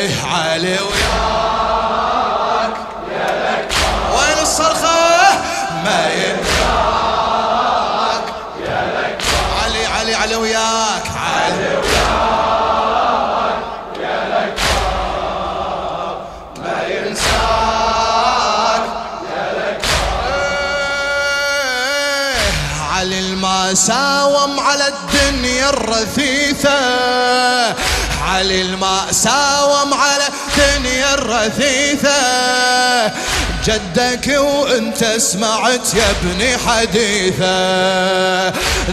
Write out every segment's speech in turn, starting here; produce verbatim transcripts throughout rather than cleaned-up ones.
صيح علي وياك يا لك وين الصرخة ما ينفعك يا لك علي علي علي وياك علي وياك يا لك ما ينساك يا لك علي المساوم على الدنيا الرثيثة علي المأساوم على دنيا الرثيثة جدك وانت سمعت يا ابني حديثة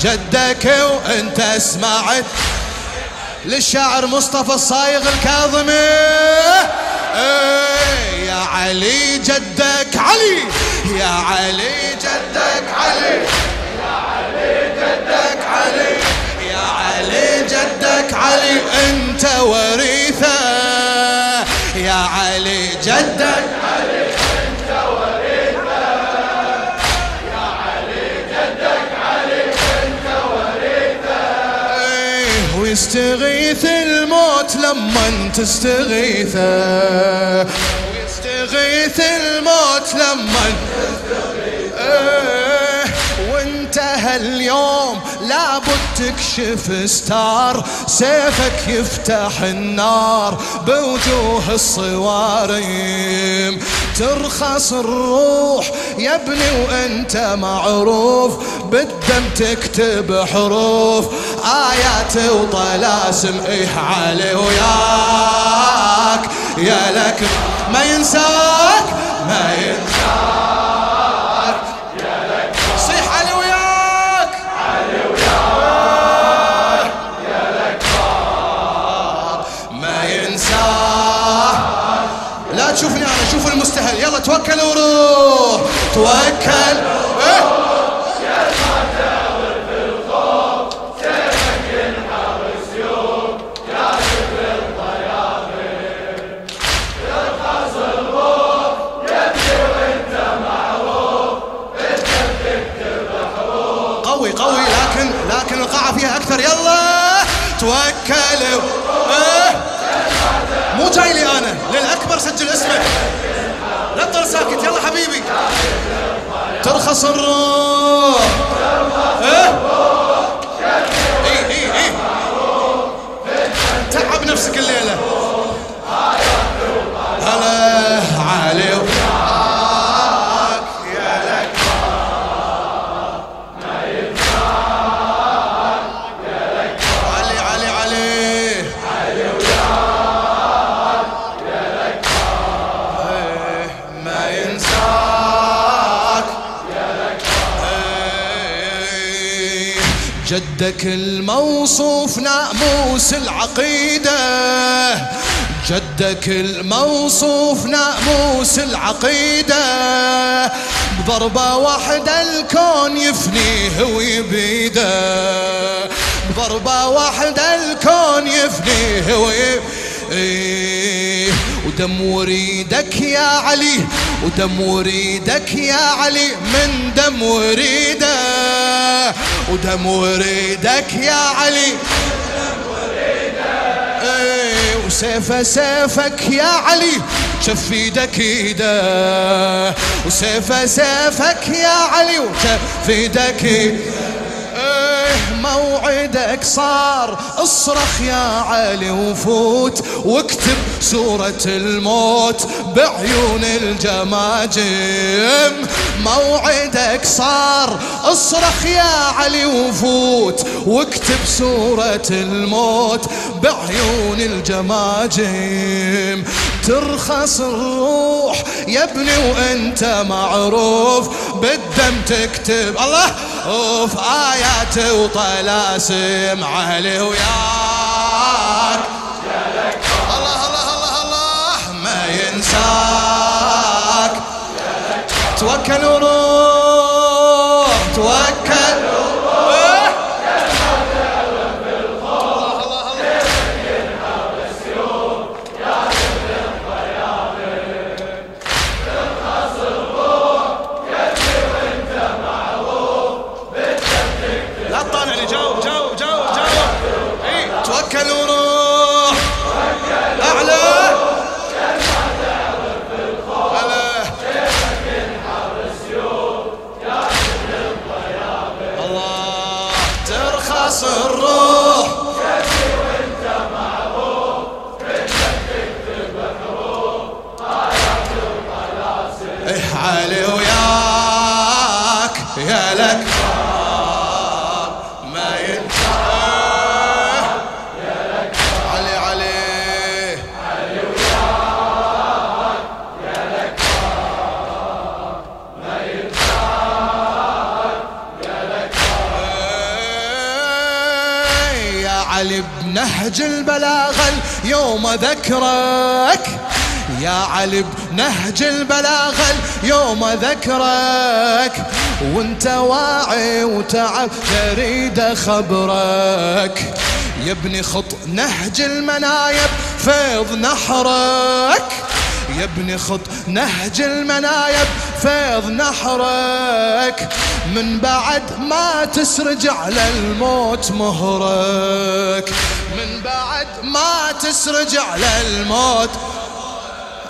جدك وانت سمعت للشاعر مصطفى الصايغ الكاظمي ايه يا علي جدك علي يا علي جدك علي يا علي جدك علي يا علي جدك علي انت وريثه يا علي جدك علي انت وريثه يا علي جدك علي انت وريثه ويستغيث الموت لما تستغيثه ويستغيث الموت لما تستغيثه هاليوم لابد تكشف استار سيفك يفتح النار بوجوه الصوارم ترخص الروح يا ابني وانت معروف بالدم تكتب حروف آيات وطلاسم ايه علي وياك يا لك ما ينساك ما ينساك لا تشوفني انا شوف المستهل يلا توكل وروح توكل يا تعتبر في الخوف سيفك ينحرس يوم جاذب الطيارين ترخص الروح يبني وانت معروف انت بتكتب حروف قوي قوي لكن لكن القاعه فيها اكثر يلا توكل مو جاي لي انا للاكبر سجل اسمك لا تضل ساكت يلا حبيبي ترخص الروح اه اي اي اي تعب نفسك الليله هلا علي وياك يا لك ما ينفعك يا لك علي علي علي علي وياك جدك الموصوف ناموس العقيدة جدك الموصوف ناموس العقيدة بضربة واحدة الكون يفنيه ويبيده بضربة واحدة الكون يفنيه ويبيده ودم وريدك يا علي ودم وريدك يا علي من دم وريده ودم وريدك يا علي ايه وسيفه سيفك يا علي شف ايدك ايده وسيفه سيفك يا علي وشف ايدك ايه موعدك صار اصرخ يا علي وفوت واكتب سورة الموت بعيون الجماجم موعدك صار اصرخ يا علي وفوت واكتب سورة الموت بعيون الجماجم ترخص الروح يا ابني وانت معروف بالدم تكتب الله وفي آيات وطلاسم علي وياك الله الله الله الله ما ينساك توكل وروح توكل وروح يا تعتبر في الخوف سيفك ينحرس يوم جاذب للطيارين ترخص الروح يبني وانت معروف بالدم تكتب لا تطالعني جاوب جاوب جاوب جاوب اي توكل وروح أعلى راس الروح جدي وانت معروف من جدك المحروف طالعت وطلاسل ايه علي وياك يا لك ما ينفع يا لك علي علي علي وياك يا لك ما ينفع علي بنهج البلاغة اليوم أذكرك يا علي بنهج البلاغة اليوم أذكرك وانت واعي وتعب تريد خبرك يا ابني خط نهج المنايب فيض نحرك يا ابني خط نهج المنايب فيض نحرك من بعد ما تسرجع للموت مهرك من بعد ما تسرجع للموت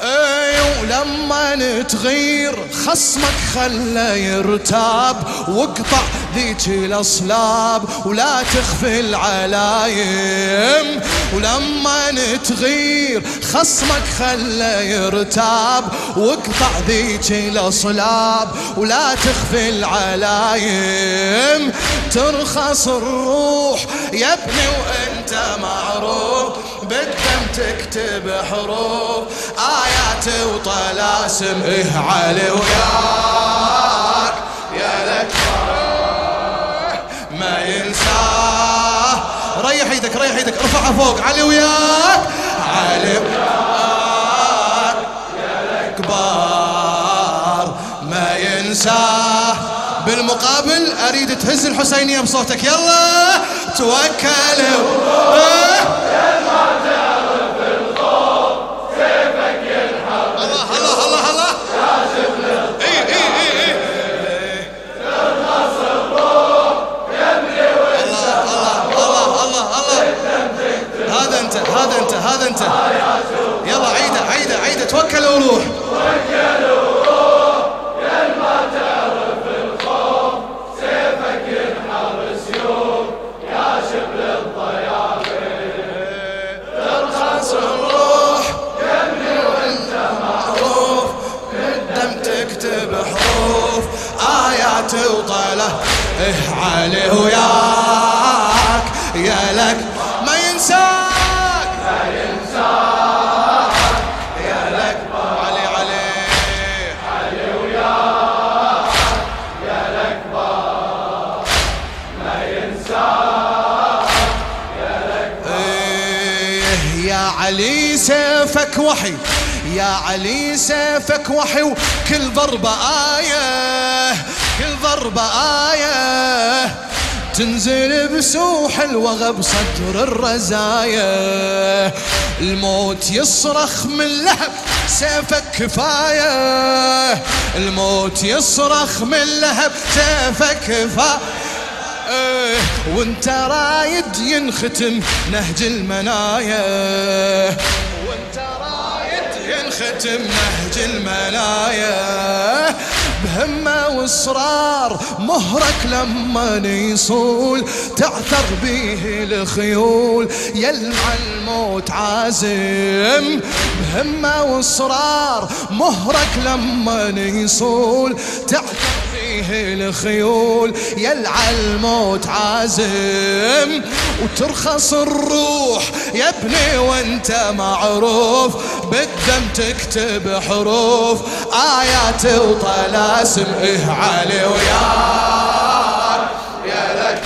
اي ولما نتغير خصمك خله يرتاب واقطع ذيك الاصلاب ولا تخفي العلايم ولما نتغير خصمك خله يرتاب واقطع ذيك الاصلاب ولا تخفي العلايم ترخص الروح يا ابني وانت معروف بالدم تكتب حروف آيات وطلاسم إيه علي وياك يا لك ما ينساه ريح ايدك ريح ايدك ارفعها فوق علي وياك علي وياك يا الكبار ما ينساه بالمقابل اريد تهز الحسينية بصوتك يلا توكل هذا انت يلا عيده عيده عيده توكل وروح توكل وروح يا ما تعرف الخوف سيفك ينحرس يوم يا شبل الضيافه ترخص الروح يا ابني وانت معروف بالدم تكتب حروف ايات وطله ايه علي وياك يا لك ما ينسى علي سيفك وحي يا علي سيفك وحي وكل ضربة آية كل ضربة آية تنزل بسوح الوغى بصدر الرزايا الموت يصرخ من لهب سيفك كفاية الموت يصرخ من لهب سيفك كفاية وانت رايد ينختم نهج المنايا وانت رايد ينختم نهج المنايا بهمة واصرار مهرك لما نيصول تعثر بيه الخيول يلمع الموت عازم بهمة واصرار مهرك لما نيصول تعثر الخيول يلعى الموت عازم وترخص الروح يا ابني وانت معروف بالدم تكتب حروف آيات وطلاسم إيه علي وياك يا لك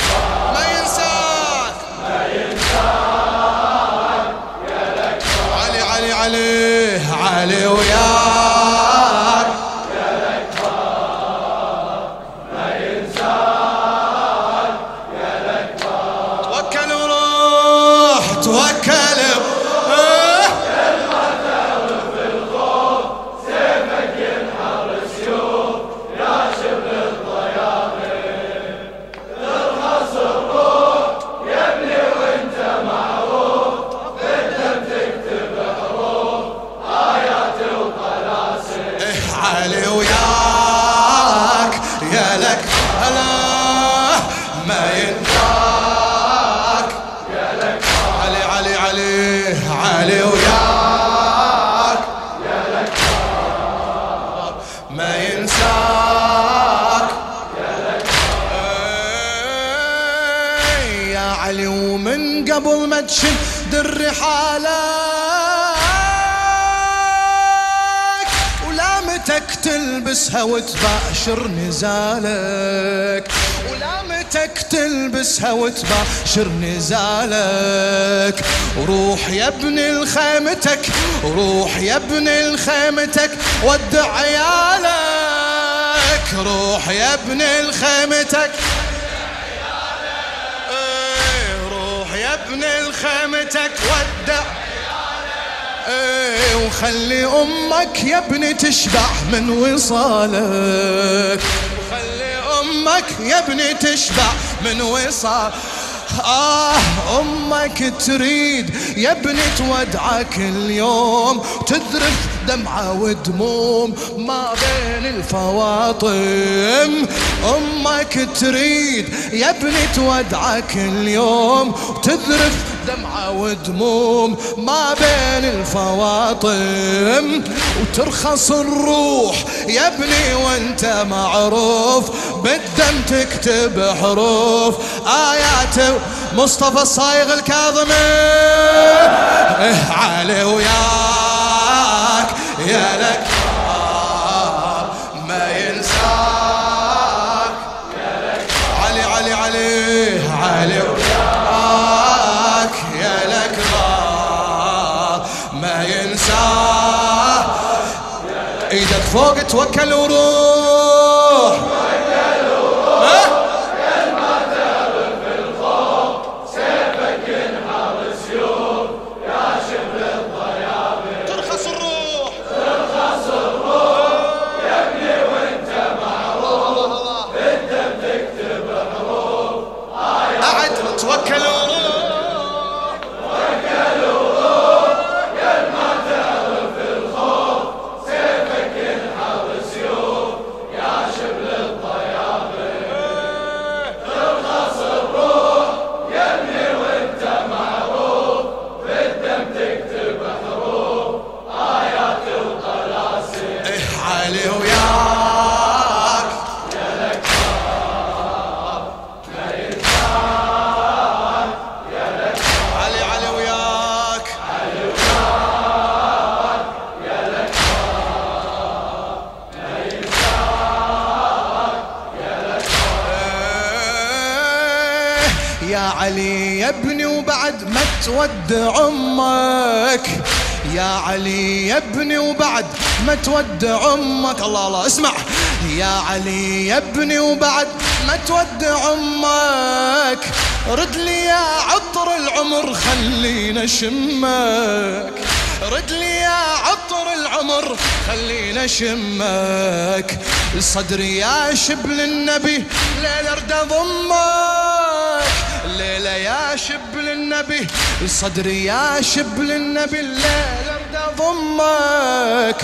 ما ينساك ما ينساك يا لك علي علي علي علي وياك ما ينفع من قبل ما تشد الرحالك، ولامتك تلبسها وتباشر نزالك، ولامتك تلبسها وتباشر نزالك. روح يا ابن الخيمتك، روح يا ابن الخيمتك ودع عيالك، روح يا ابن الخيمتك، ابن الخيمتك ودع عيالك، وخلي امك يا ابني تشبع من وصالك، وخلي امك يا ابني تشبع من وصالك. آه امك تريد يا ابني تودعك اليوم، تذرف دمعة ودموم ما بين الفواطم. امك تريد يا ابني تودعك اليوم، تذرف دمعة ودموم ما بين الفواطم، وترخص الروح يا ابني وانت معروف، بالدم تكتب حروف آيات مصطفى الصايغ الكاظمي. علي وياك يا لك ما ينساك، علي علي علي علي وياك يا لك ما ينساك. ايدك فوق توكل وروح، توكل وروح كلمة تغرب في الخوف، سيفك ينحر السيوف يا شبل الضيابين. ترخص الروح، ترخص الروح يا ابني وانت معروف، بالدم تكتب حروف آيات. اعد توكل وروح، توكل وروح كلمة تغرب في الخوف، سيفك ينحر السيوف يا شبل الضيابين. ترخص الروح يا ابني وانت معروف، بالدم تكتب حروف آيات وطلاسم. علي وياك يا لك صار ما ينساك، يا لك علي علي وياك، علي وياك يا لك صار ما ينساك، يا لك صار. يا علي يا ابني وبعد ما تودع امك، يا علي يا ابني وبعد ما تودع امك. الله الله اسمع. يا علي يا ابني وبعد ما تودع امك، رد لي يا عطر العمر خلينا شمك، رد لي يا عطر العمر خلينا شمك. صدري يا شبل النبي ليلة ارد اضمك، ليلة يا شبل النبي، صدري يا شبل النبي الليلة ارد اضمك.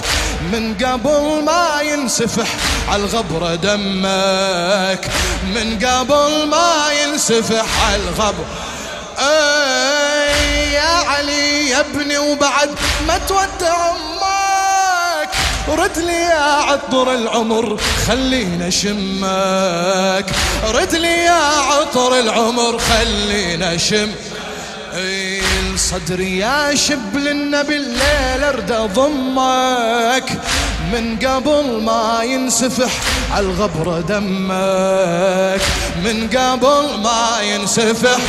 من قبل ما ينسفح عالغبرة دمك، من قبل ما ينسفح عالغبرة. اي يا علي يا ابني وبعد ما تودع امك، رد لي يا عطر العمر خلينا شمك، رد لي يا عطر العمر خلينا شم. صدري يا شبل النبي الليلة ارد اضمك، من قبل ما ينسفح عالغبرة دمك، من قبل ما ينسفح.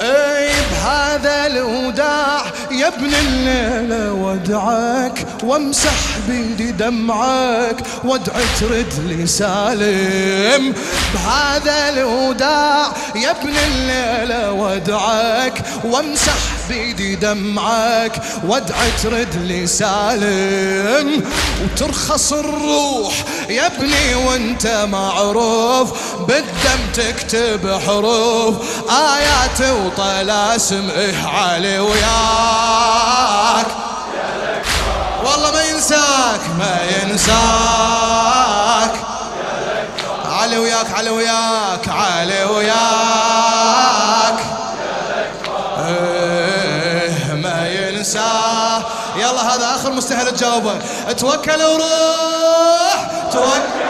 اي بهذا الوداع يا ابن الليلة ودعك، وامسح بيدي دمعك وادعي ترد لي سالم. بهذا الوداع يا ابن الليلة ودعك، وامسح بيدي دمعك وادعي ترد لي سالم. وترخص الروح يا ابني وانت معروف، بالدم تكتب حروف آيات وطلاسم. إيه علي وياك والله ما ينساك، ما ينساك. علي وياك، علي وياك، علي وياك إيه ما ينساه. يلا هذا آخر مستهل تجاوبه. توكل وروح، توكل.